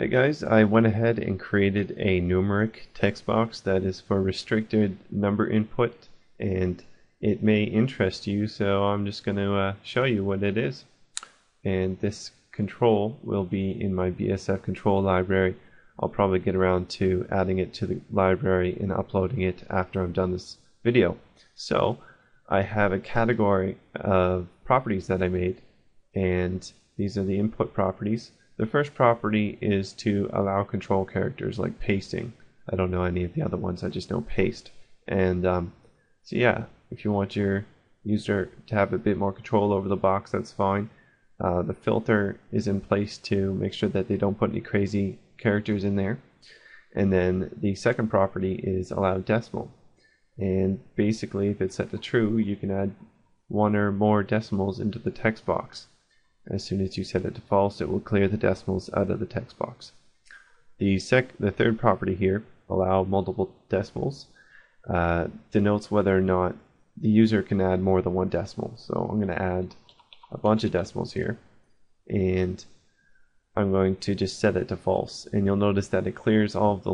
Hey guys, I went ahead and created a numeric text box that is for restricted number input, and it may interest you, so I'm just going to show you what it is. And this control will be in my BSF control library. I'll probably get around to adding it to the library and uploading it after I'm done this video. So I have a category of properties that I made, and these are the input properties. The first property is to allow control characters like pasting. I don't know any of the other ones, I just know paste. And so yeah, if you want your user to have a bit more control over the box, that's fine. The filter is in place to make sure that they don't put any crazy characters in there. And then the second property is allow decimal. And basically, if it's set to true, you can add one or more decimals into the text box. As soon as you set it to false, it will clear the decimals out of the text box. The third property here, allow multiple decimals, denotes whether or not the user can add more than one decimal. So I'm going to add a bunch of decimals here, and I'm going to just set it to false. And you'll notice that it clears all of the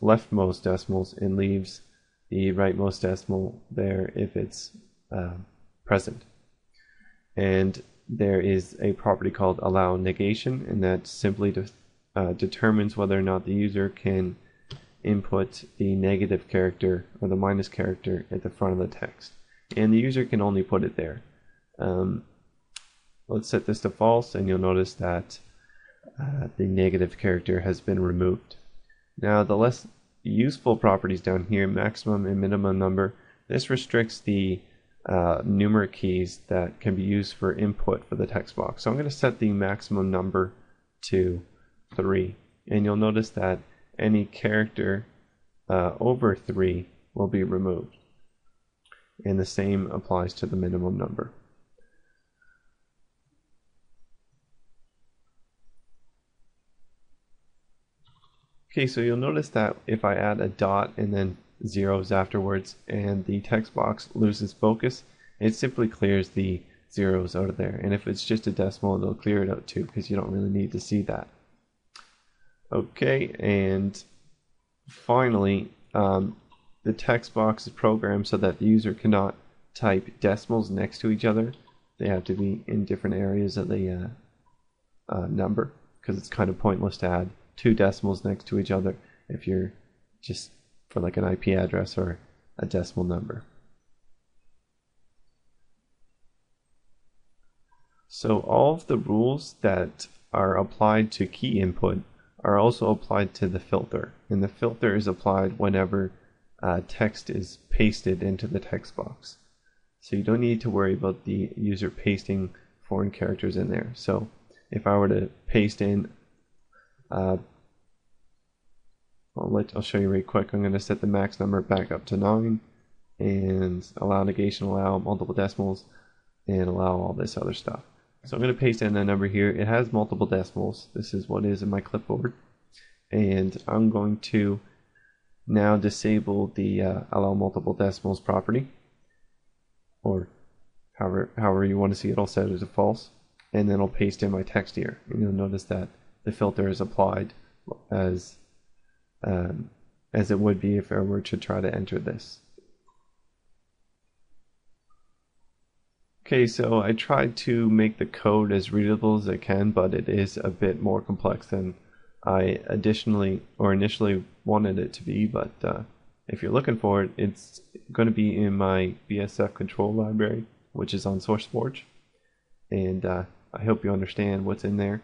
leftmost decimals and leaves the rightmost decimal there if it's present. And there is a property called allow negation, and that simply determines whether or not the user can input the negative character or the minus character at the front of the text, and the user can only put it there. Let's set this to false, and you'll notice that the negative character has been removed. Now the less useful properties down here, maximum and minimum number, this restricts the numeric keys that can be used for input for the text box. So I'm going to set the maximum number to 3, and you'll notice that any character over 3 will be removed, and the same applies to the minimum number. Okay, so you'll notice that if I add a dot and then zeros afterwards and the text box loses focus, it simply clears the zeros out of there. And if it's just a decimal, it'll clear it out too, because you don't really need to see that. Okay, and finally, the text box is programmed so that the user cannot type decimals next to each other. They have to be in different areas of the number, because it's kind of pointless to add two decimals next to each other if you're just for like an IP address or a decimal number. So all of the rules that are applied to key input are also applied to the filter, and the filter is applied whenever text is pasted into the text box. So you don't need to worry about the user pasting foreign characters in there. So if I were to paste in I'll show you really quick. I'm going to set the max number back up to 9, and allow negation, allow multiple decimals, and allow all this other stuff. So I'm going to paste in that number here. It has multiple decimals. This is what is in my clipboard, and I'm going to now disable the allow multiple decimals property, or however you want to see it. I'll set it to false, and then I'll paste in my text here, and you'll notice that the filter is applied as it would be if I were to try to enter this. Okay, so I tried to make the code as readable as I can, but it is a bit more complex than I initially wanted it to be. But if you're looking for it, it's going to be in my BSF control library, which is on SourceForge, and I hope you understand what's in there.